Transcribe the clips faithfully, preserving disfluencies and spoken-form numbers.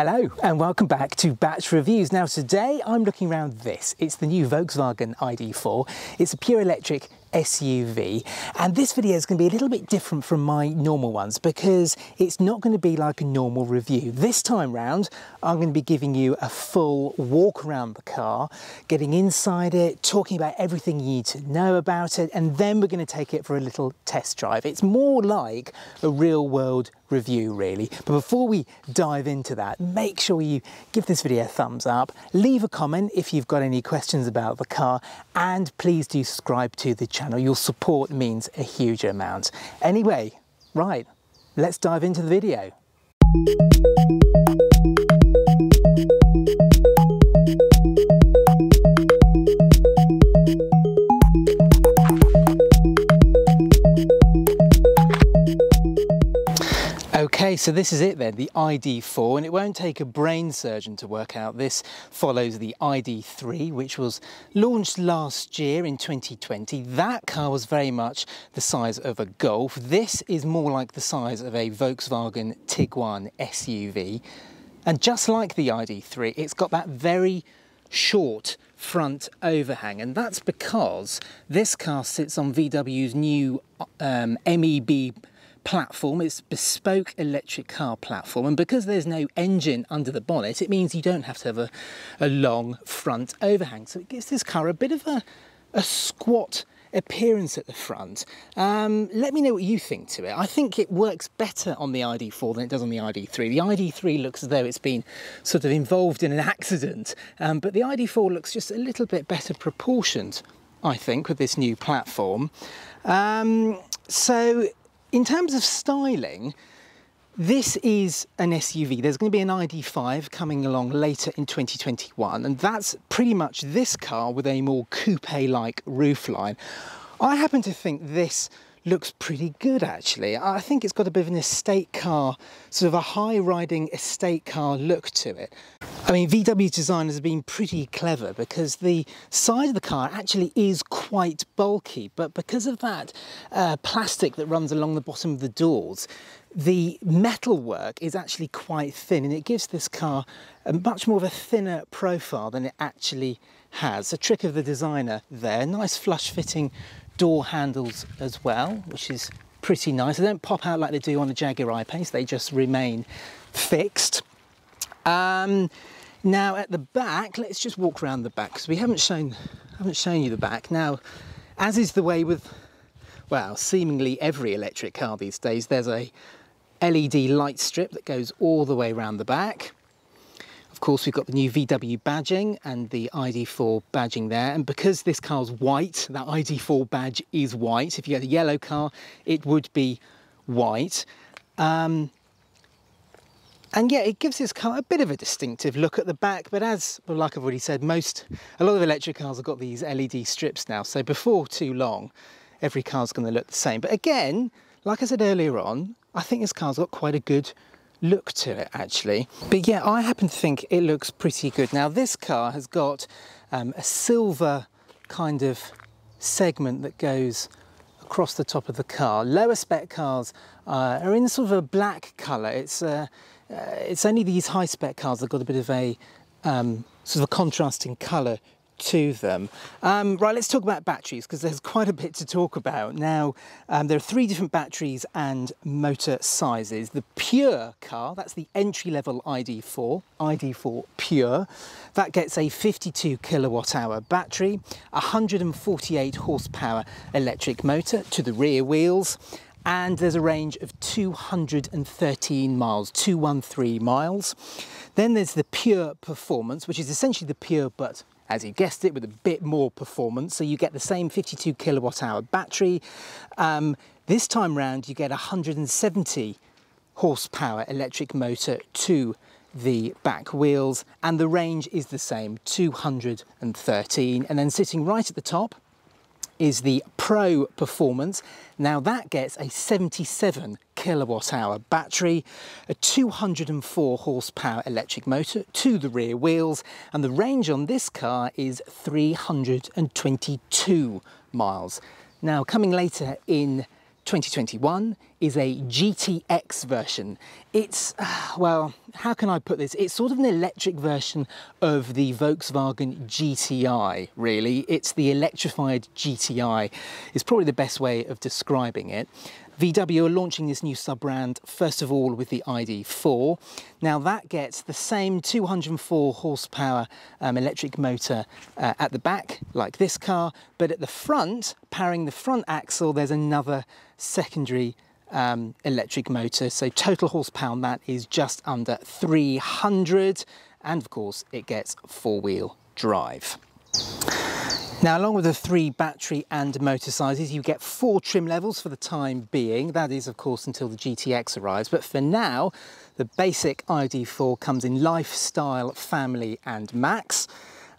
Hello and welcome back to Batch Reviews. Now today I'm looking around this. It's the new Volkswagen I D four. It's a pure electric S U V, and this video is going to be a little bit different from my normal ones because it's not going to be like a normal review. This time round I'm going to be giving you a full walk around the car, getting inside it, talking about everything you need to know about it, and then we're going to take it for a little test drive. It's more like a real world review really. But before we dive into that, make sure you give this video a thumbs up, leave a comment if you've got any questions about the car, and please do subscribe to the channel. Your support means a huge amount. Anyway, right, let's dive into the video. Okay, so this is it then, the I D four, and it won't take a brain surgeon to work out this follows the I D three, which was launched last year in twenty twenty. That car was very much the size of a Golf. This is more like the size of a Volkswagen Tiguan S U V. And just like the I D three, it's got that very short front overhang, and that's because this car sits on V W's new um, M E B platform. It's bespoke electric car platform, and because there's no engine under the bonnet, it means you don't have to have a, a long front overhang, so it gives this car a bit of a, a squat appearance at the front. Um, let me know what you think to it. I think it works better on the I D four than it does on the I D three. The I D three looks as though it's been sort of involved in an accident, um, but the I D four looks just a little bit better proportioned, I think, with this new platform. Um, so in terms of styling, this is an S U V. There's going to be an I D five coming along later in twenty twenty-one, and that's pretty much this car with a more coupe-like roofline. I happen to think this looks pretty good actually. I think it's got a bit of an estate car, sort of a high-riding estate car look to it. I mean, V W's designers have been pretty clever because the side of the car actually is quite bulky, but because of that uh, plastic that runs along the bottom of the doors, the metalwork is actually quite thin, and it gives this car a much more of a thinner profile than it actually has. A trick of the designer there. Nice flush-fitting door handles as well, which is pretty nice. They don't pop out like they do on the Jaguar I-Pace, they just remain fixed. Um, now at the back, let's just walk around the back because we haven't shown, haven't shown you the back. Now, as is the way with, well, seemingly every electric car these days, there's a L E D light strip that goes all the way around the back. Of course, we've got the new V W badging and the I D four badging there. And because this car's white, that I D four badge is white. If you had a yellow car, it would be white. Um, and yeah, it gives this car a bit of a distinctive look at the back. But as, well, like I've already said, most, a lot of electric cars have got these L E D strips now. So before too long, every car's going to look the same. But again, like I said earlier on, I think this car's got quite a good look to it actually. But yeah, I happen to think it looks pretty good. Now this car has got um, a silver kind of segment that goes across the top of the car. Lower spec cars uh, are in sort of a black colour. It's uh, uh, it's only these high spec cars that got a bit of a um, sort of a contrasting colour to them. Um, right, let's talk about batteries because there's quite a bit to talk about. Now, um, there are three different batteries and motor sizes. The Pure car, that's the entry-level I D four, I D four Pure, that gets a fifty-two kilowatt hour battery, one hundred forty-eight horsepower electric motor to the rear wheels, and there's a range of two hundred thirteen miles, two hundred thirteen miles. Then there's the Pure Performance, which is essentially the Pure but, as you guessed it, with a bit more performance. So you get the same fifty-two kilowatt hour battery. Um, this time round, you get one hundred seventy horsepower electric motor to the back wheels, and the range is the same, two hundred thirteen. And then sitting right at the top is the Pro Performance. Now that gets a seventy-seven kilowatt hour battery, a two hundred four horsepower electric motor to the rear wheels, and the range on this car is three hundred twenty-two miles. Now coming later in twenty twenty-one is a G T X version. It's, well, how can I put this? It's sort of an electric version of the Volkswagen G T I, really. It's the electrified G T I, is probably the best way of describing it. V W are launching this new sub-brand, first of all, with the I D four. Now that gets the same two hundred and four horsepower um, electric motor uh, at the back, like this car, but at the front, powering the front axle, there's another secondary um, electric motor. So total horsepower on that is just under three hundred. And of course, it gets four-wheel drive. Now, along with the three battery and motor sizes, you get four trim levels for the time being. That is, of course, until the G T X arrives. But for now, the basic I D four comes in Lifestyle, Family and Max.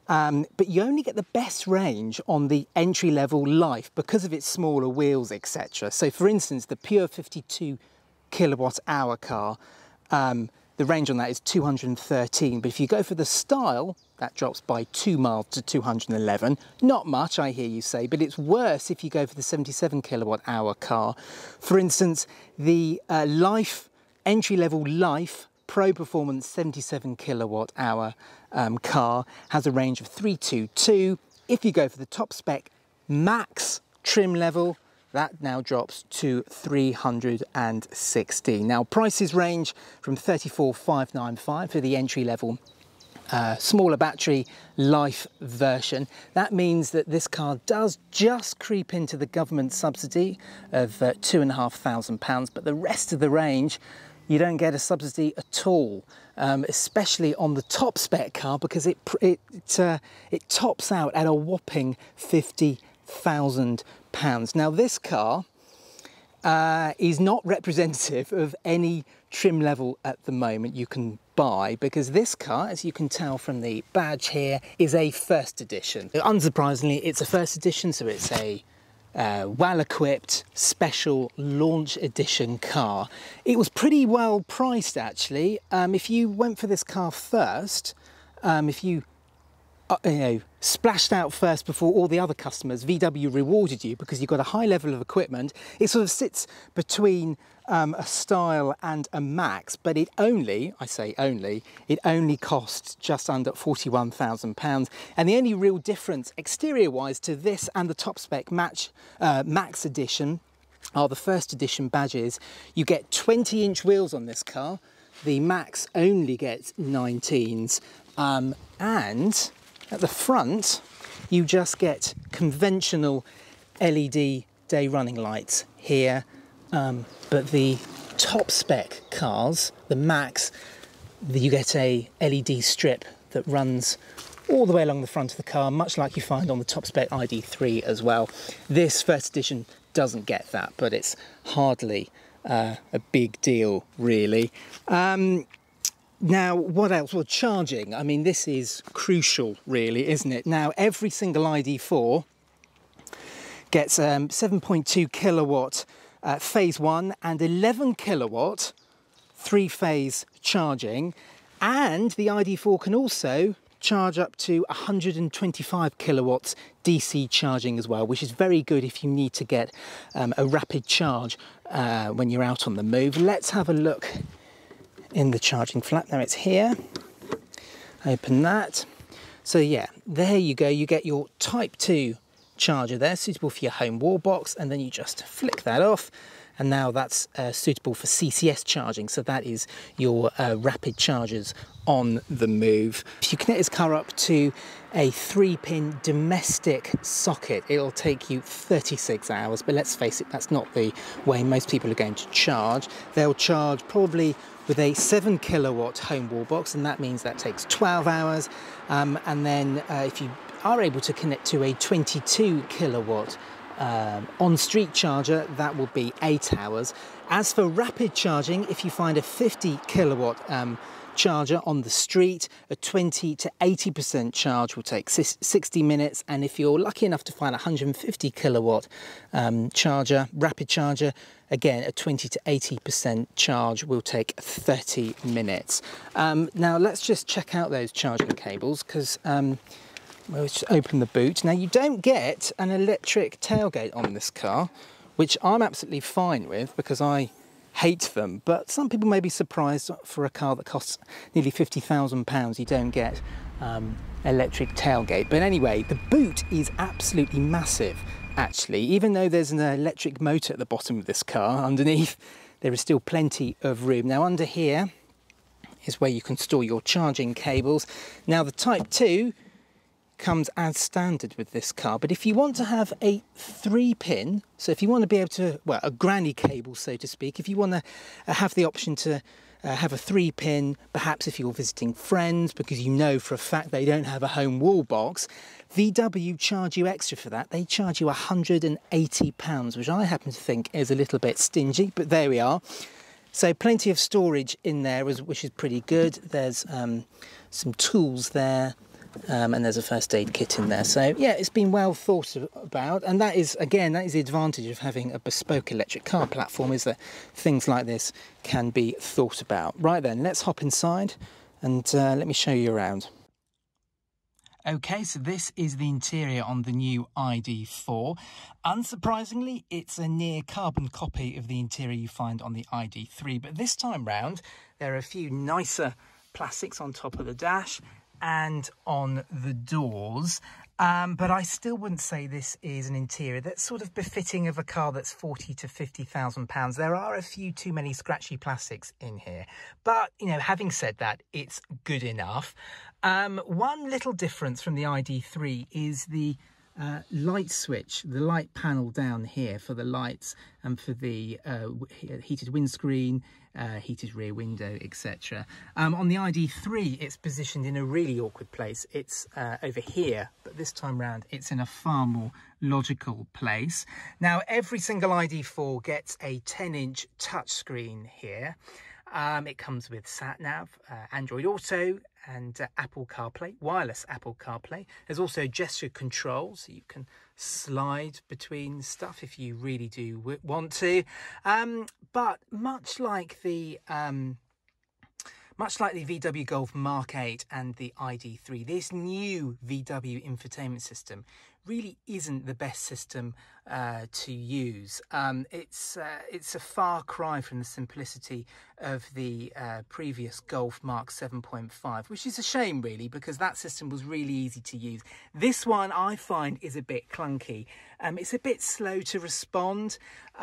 Um, but you only get the best range on the entry-level Life because of its smaller wheels, et cetera. So, for instance, the pure fifty-two kilowatt hour car, um, the range on that is two hundred and thirteen, but if you go for the Style, that drops by two miles to two hundred and eleven. Not much, I hear you say, but it's worse if you go for the seventy-seven kilowatt hour car. For instance, the uh, Life, entry-level Life Pro Performance seventy-seven kilowatt hour um, car has a range of three twenty-two. If you go for the top spec Max trim level, that now drops to three hundred and sixty. Now, prices range from thirty-four thousand five hundred ninety-five dollars for the entry-level uh, smaller battery Life version. That means that this car does just creep into the government subsidy of uh, two thousand five hundred pounds, but the rest of the range, you don't get a subsidy at all, um, especially on the top spec car, because it, it, uh, it tops out at a whopping fifty thousand pounds. Now this car uh, is not representative of any trim level at the moment you can buy, because this car, as you can tell from the badge here, is a first edition. Unsurprisingly, it's a first edition, so it's a uh, well-equipped special launch edition car. It was pretty well priced, actually. Um, if you went for this car first, um, if you Uh, you know, splashed out first before all the other customers, V W rewarded you because you've got a high level of equipment. It sort of sits between um, a Style and a Max, but it only, I say only, it only costs just under forty-one thousand pounds. And the only real difference exterior-wise to this and the top spec match, uh, Max edition are the first edition badges. You get twenty inch wheels on this car. The Max only gets nineteens. Um, and at the front, you just get conventional L E D day running lights here, um, but the top spec cars, the Max, you get a L E D strip that runs all the way along the front of the car, much like you find on the top spec I D three as well. This first edition doesn't get that, but it's hardly uh, a big deal, really. Um, Now, what else? Well, charging. I mean, this is crucial, really, isn't it? Now, every single I D four gets um, seven point two kilowatt uh, phase one and eleven kilowatt three-phase charging. And the I D four can also charge up to one hundred and twenty-five kilowatts D C charging as well, which is very good if you need to get um, a rapid charge uh, when you're out on the move. Let's have a look in the charging flap. Now it's here. Open that. So yeah, there you go. You get your type two charger there, suitable for your home wall box, and then you just flick that off, and now that's uh, suitable for C C S charging. So that is your uh, rapid chargers on the move. If you connect this car up to a three-pin domestic socket, it'll take you thirty-six hours, but let's face it, that's not the way most people are going to charge. They'll charge probably with a seven kilowatt home wall box, and that means that takes twelve hours. Um, and then uh, if you are able to connect to a twenty-two kilowatt um, on-street charger, that will be eight hours. As for rapid charging, if you find a fifty kilowatt um, charger on the street, a twenty to eighty percent charge will take sixty minutes. And if you're lucky enough to find a one hundred and fifty kilowatt um, charger, rapid charger, again, a twenty to eighty percent charge will take thirty minutes. Um, now let's just check out those charging cables, because um, we'll just open the boot. Now you don't get an electric tailgate on this car, which I'm absolutely fine with because I hate them, but some people may be surprised for a car that costs nearly fifty thousand pounds you don't get um, electric tailgate. But anyway, the boot is absolutely massive actually. Even though there's an electric motor at the bottom of this car, underneath there is still plenty of room. Now under here is where you can store your charging cables. Now the Type two comes as standard with this car, but if you want to have a three pin, so if you want to be able to, well, a granny cable, so to speak, if you want to have the option to uh, have a three pin, perhaps if you're visiting friends because you know for a fact they don't have a home wall box, V W charge you extra for that. They charge you one hundred and eighty pounds, which I happen to think is a little bit stingy, but there we are. So plenty of storage in there, which is pretty good. There's um, some tools there. Um, and there's a first aid kit in there. So yeah, it's been well thought about, and that is, again, that is the advantage of having a bespoke electric car platform, is that things like this can be thought about. Right then, let's hop inside and uh, let me show you around. Okay, so this is the interior on the new I D four. Unsurprisingly, it's a near carbon copy of the interior you find on the I D three, but this time round there are a few nicer plastics on top of the dash and on the doors, um, but I still wouldn't say this is an interior that's sort of befitting of a car that's forty to fifty thousand pounds. There are a few too many scratchy plastics in here, but you know, having said that, it's good enough. Um, one little difference from the I D three is the Uh, light switch, the light panel down here for the lights and for the uh, heated windscreen, uh, heated rear window, et cetera. Um, on the I D three, it's positioned in a really awkward place. It's uh, over here, but this time round, it's in a far more logical place. Now, every single I D four gets a ten inch touchscreen here. Um, it comes with sat nav, uh, Android Auto, and uh, Apple CarPlay, wireless Apple CarPlay. There's also gesture control, so you can slide between stuff if you really do w want to. Um, but much like the um, much like the V W Golf Mark eight and the I D three, this new V W infotainment system really isn't the best system uh, to use. Um, it's uh, it's a far cry from the simplicity of the uh, previous Golf Mark seven point five, which is a shame really, because that system was really easy to use. This one I find is a bit clunky. Um, it's a bit slow to respond.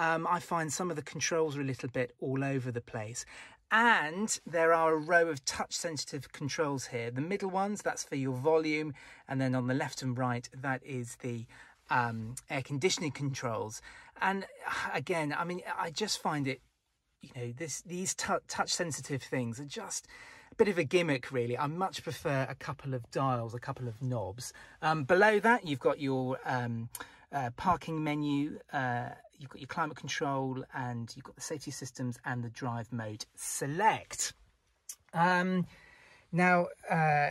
Um, I find some of the controls are a little bit all over the place. And there are a row of touch-sensitive controls here. The middle ones, that's for your volume, and then on the left and right, that is the um, air conditioning controls. And again, I mean, I just find it, you know, this these touch-sensitive things are just a bit of a gimmick, really. I much prefer a couple of dials, a couple of knobs. Um, below that, you've got your um, uh, parking menu. Uh, You've got your climate control, and you've got the safety systems and the drive mode select. Um, now, uh,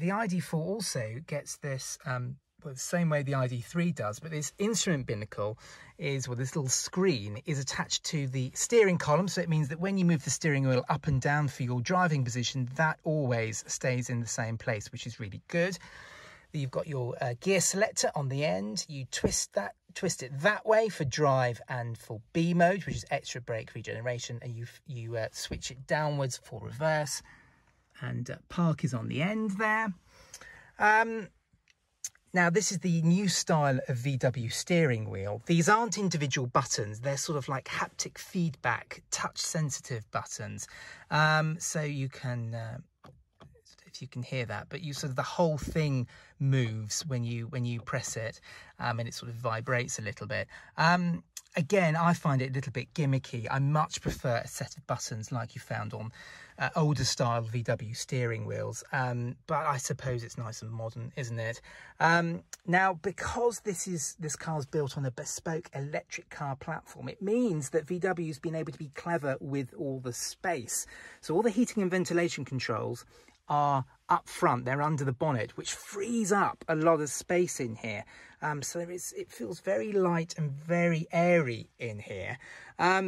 the I D four also gets this, um, well, the same way the I D three does, but this instrument binnacle is, well, this little screen is attached to the steering column. So it means that when you move the steering wheel up and down for your driving position, that always stays in the same place, which is really good. You've got your uh, gear selector on the end. You twist that, twist it that way for drive and for B mode, which is extra brake regeneration, and you you uh, switch it downwards for reverse. And uh, park is on the end there. Um, now this is the new style of V W steering wheel. These aren't individual buttons; they're sort of like haptic feedback, touch-sensitive buttons. Um, so you can. Uh, If you can hear that, but you sort of the whole thing moves when you when you press it, um, and it sort of vibrates a little bit. Um, again, I find it a little bit gimmicky. I much prefer a set of buttons like you found on uh, older style V W steering wheels. Um, but I suppose it's nice and modern, isn't it? Um, now, because this is this car's built on a bespoke electric car platform, it means that V W's been able to be clever with all the space. So all the heating and ventilation controls are up front, they're under the bonnet, which frees up a lot of space in here. Um, so there is, it feels very light and very airy in here. Um,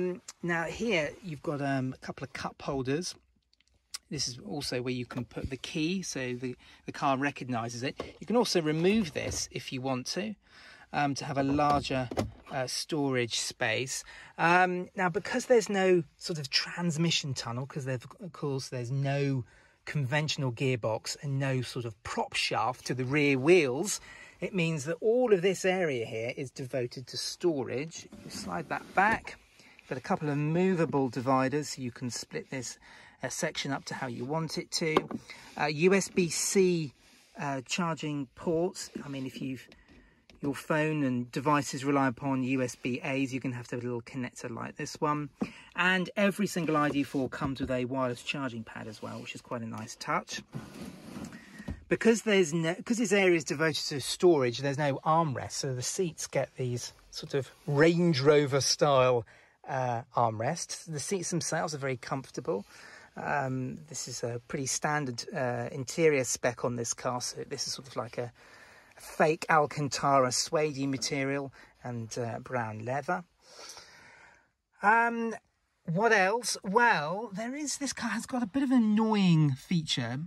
now here you've got um, a couple of cup holders. This is also where you can put the key, so the, the car recognises it. You can also remove this if you want to, um, to have a larger uh, storage space. Um, now, because there's no sort of transmission tunnel, because of course there's no conventional gearbox and no sort of prop shaft to the rear wheels, it means that all of this area here is devoted to storage. You slide that back. Got a couple of movable dividers, so you can split this uh, section up to how you want it to. Uh, U S B C uh, charging ports. I mean, if you've your phone and devices rely upon U S B A's, you can have to have a little connector like this one. And every single I D four comes with a wireless charging pad as well, which is quite a nice touch. Because there's no, because this area is devoted to storage, there's no armrest, so the seats get these sort of Range Rover style uh, armrests. The seats themselves are very comfortable. Um, this is a pretty standard uh, interior spec on this car, so this is sort of like a fake Alcantara suede material and uh, brown leather. Um, what else? Well, there is, this car has got a bit of an annoying feature.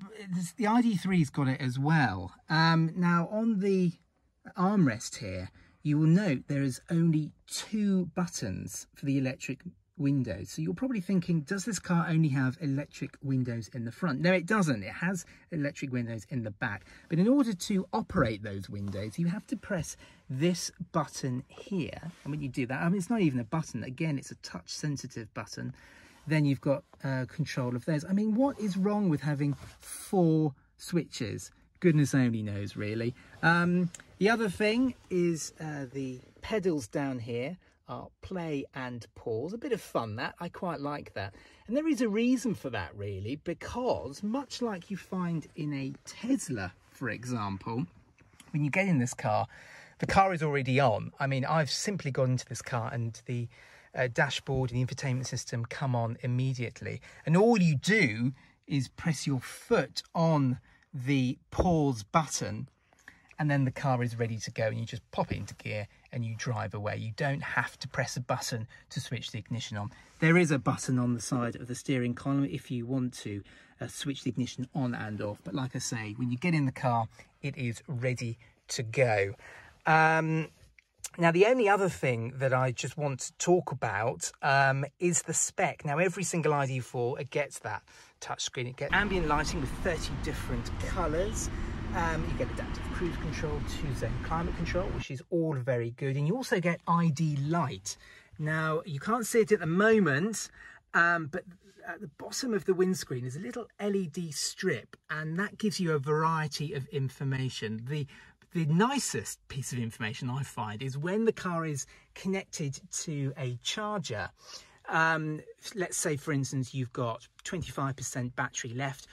The I D three's got it as well. Um, now, on the armrest here, you will note there is only two buttons for the electric windows. So you're probably thinking, does this car only have electric windows in the front? No, it doesn't. It has electric windows in the back. But in order to operate those windows, you have to press this button here. And when you do that, I mean, it's not even a button. Again, it's a touch sensitive button. Then you've got uh, control of those. I mean, what is wrong with having four switches? Goodness only knows, really. Um, the other thing is uh, the pedals down here are play and pause. A bit of fun, that. I quite like that. And there is a reason for that, really, because much like you find in a Tesla, for example, when you get in this car, the car is already on. I mean, I've simply got into this car and the uh, dashboard and the infotainment system come on immediately. And all you do is press your foot on the pause button, and then the car is ready to go, and you just pop it into gear and you drive away. You don't have to press a button to switch the ignition on. There is a button on the side of the steering column if you want to uh, switch the ignition on and off. But like I say, when you get in the car, it is ready to go. Um, now, the only other thing that I just want to talk about um, is the spec. Now, every single I D four, it gets that touchscreen. It gets ambient lighting with thirty different colours. Um, you get adaptive cruise control, two-zone climate control, which is all very good. And you also get I D light. Now, you can't see it at the moment, um, but at the bottom of the windscreen is a little L E D strip, and that gives you a variety of information. The, the nicest piece of information I find is when the car is connected to a charger. Um, let's say, for instance, you've got twenty-five percent battery left.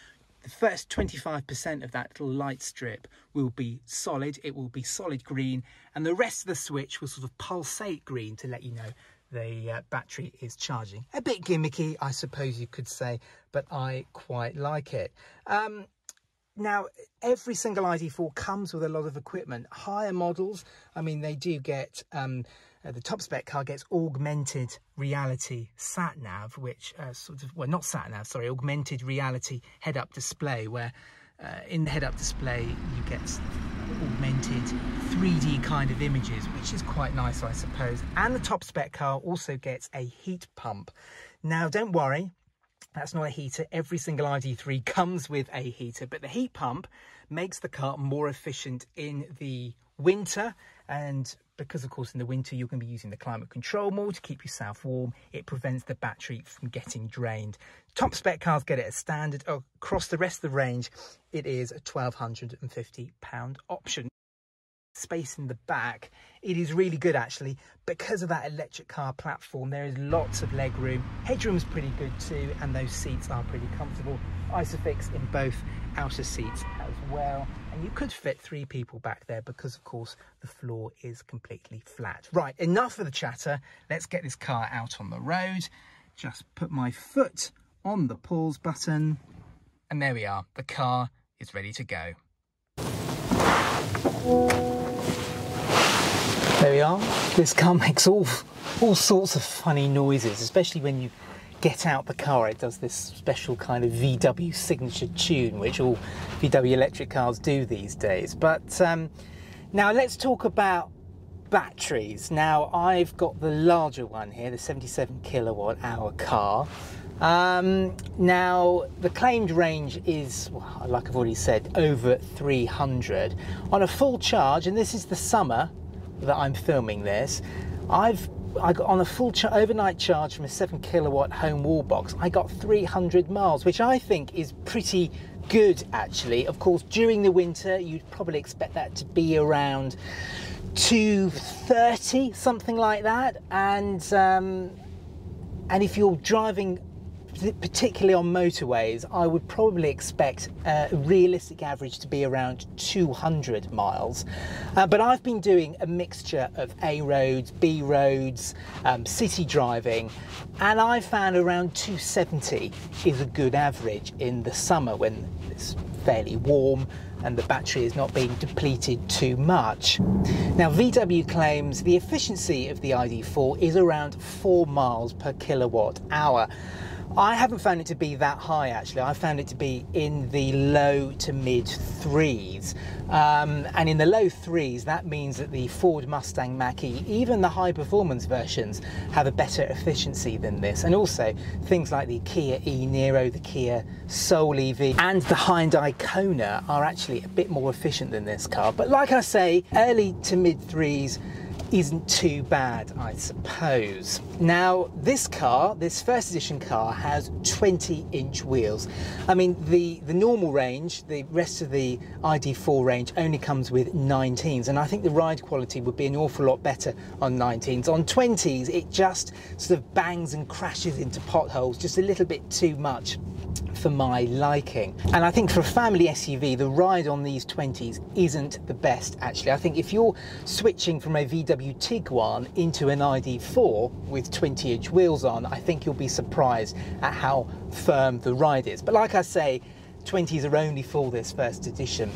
The first twenty-five percent of that little light strip will be solid. It will be solid green, and the rest of the switch will sort of pulsate green to let you know the uh, battery is charging. A bit gimmicky, I suppose you could say, but I quite like it. Um, now, every single I D four comes with a lot of equipment. Higher models, I mean, they do get, um, uh, the top spec car gets augmented reality sat-nav, which uh, sort of, well, not sat-nav, sorry, augmented reality head-up display, where uh, in the head-up display, you get augmented three D kind of images, which is quite nice, I suppose. And the top spec car also gets a heat pump. Now, don't worry. That's not a heater. Every single I D three comes with a heater, but the heat pump makes the car more efficient in the winter. And because, of course, in the winter, you're going to be using the climate control more to keep yourself warm. It prevents the battery from getting drained. Top spec cars get it as standard. Across the rest of the range, it is a one thousand two hundred and fifty pound option. Space in the back, it is really good actually. Because of that electric car platform, there is lots of leg room. Headroom is pretty good too, and those seats are pretty comfortable. Isofix in both outer seats as well, and you could fit three people back there because of course the floor is completely flat. Right, enough of the chatter. Let's get this car out on the road. Just put my foot on the pause button, and there we are. The car is ready to go. There we are. This car makes all all sorts of funny noises, especially when you get out the car. It does this special kind of V W signature tune, which all V W electric cars do these days. But um, now let's talk about batteries. Now I've got the larger one here, the seventy-seven kilowatt hour car. Um, now the claimed range is, well, like I've already said, over three hundred. On a full charge, and this is the summer that I'm filming this, I've I got on a full ch overnight charge from a seven kilowatt home wall box, I got three hundred miles, which I think is pretty good actually. Of course, during the winter you'd probably expect that to be around two thirty, something like that, and um, and if you're driving particularly on motorways, I would probably expect a realistic average to be around two hundred miles. Uh, but I've been doing a mixture of A roads, B roads, um, city driving, and I found around two seventy is a good average in the summer when it's fairly warm and the battery is not being depleted too much. Now V W claims the efficiency of the I D four is around four miles per kilowatt hour. I haven't found it to be that high actually. I found it to be in the low to mid threes, um, and in the low threes that means that the Ford Mustang Mach-E, even the high performance versions, have a better efficiency than this, and also things like the Kia e-Niro, the Kia Soul E V and the Hyundai Kona are actually a bit more efficient than this car. But like I say, early to mid threes isn't too bad, I suppose. Now this car, this first edition car, has twenty inch wheels. I mean, the the normal range, the rest of the I D four range, only comes with nineteens, and I think the ride quality would be an awful lot better on nineteens. On twenties it just sort of bangs and crashes into potholes just a little bit too much for my liking, and I think for a family S U V the ride on these twenties isn't the best actually. I think if you're switching from a V W Tiguan into an I D four with twenty inch wheels on, I think you'll be surprised at how firm the ride is. But like I say, twenties are only for this first edition.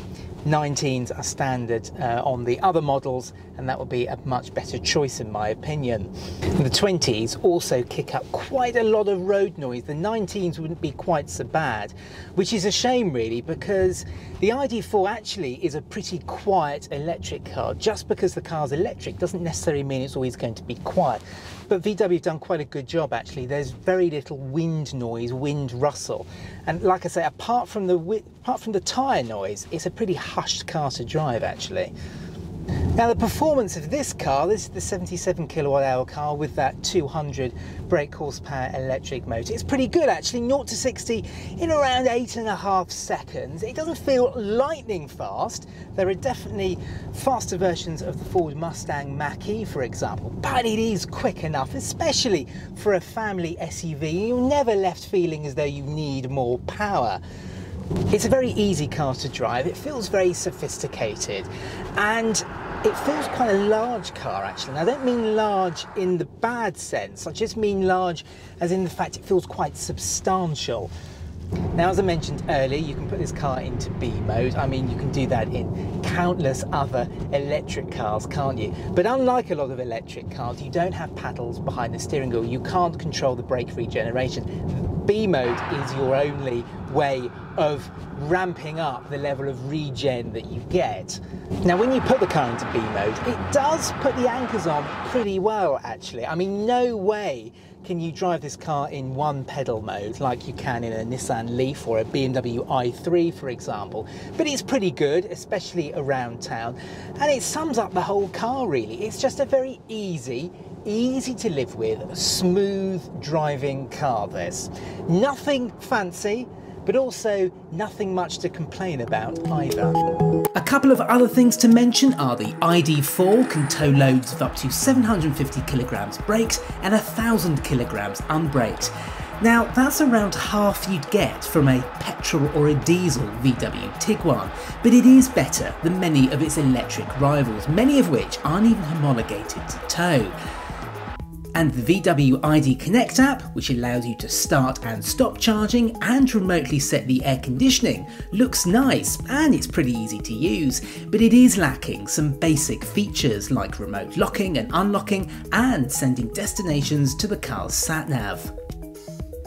nineteens are standard uh, on the other models, and that would be a much better choice in my opinion. The twenties also kick up quite a lot of road noise. The nineteens wouldn't be quite so bad, which is a shame really, because the I D four actually is a pretty quiet electric car. Just because the car's electric doesn't necessarily mean it's always going to be quiet. But V W have done quite a good job actually. There's very little wind noise, wind rustle, and like I say, apart from the apart from the tyre noise, it's a pretty hushed car to drive actually. Now the performance of this car, this is the seventy-seven kilowatt hour car with that two hundred brake horsepower electric motor, it's pretty good actually. Nought to sixty in around eight and a half seconds. It doesn't feel lightning fast. There are definitely faster versions of the Ford Mustang Mach-E, for example, but it is quick enough, especially for a family S U V. You're never left feeling as though you need more power. It's a very easy car to drive, it feels very sophisticated, and it feels quite a large car actually. Now I don't mean large in the bad sense, I just mean large as in the fact it feels quite substantial. Now as I mentioned earlier, you can put this car into B mode. I mean, you can do that in countless other electric cars, can't you? But unlike a lot of electric cars, you don't have paddles behind the steering wheel, you can't control the brake regeneration. B mode is your only way of ramping up the level of regen that you get. Now when you put the car into B mode, it does put the anchors on pretty well actually. I mean, no way can you drive this car in one pedal mode like you can in a Nissan Leaf or a B M W i three, for example, but it's pretty good, especially around town, and it sums up the whole car really. It's just a very easy easy to live with, smooth driving car this. Nothing fancy, but also nothing much to complain about either. A couple of other things to mention are the I D four can tow loads of up to seven hundred fifty kilograms braked and one thousand kilograms unbraked. Now that's around half you'd get from a petrol or a diesel V W Tiguan, but it is better than many of its electric rivals, many of which aren't even homologated to tow. And the V W I D Connect app, which allows you to start and stop charging and remotely set the air conditioning, looks nice and it's pretty easy to use, but it is lacking some basic features like remote locking and unlocking and sending destinations to the car's sat nav.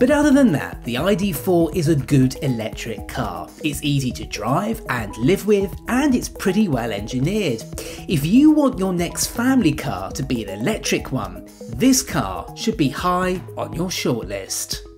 But other than that, the I D four is a good electric car. It's easy to drive and live with, and it's pretty well engineered. If you want your next family car to be an electric one, this car should be high on your shortlist.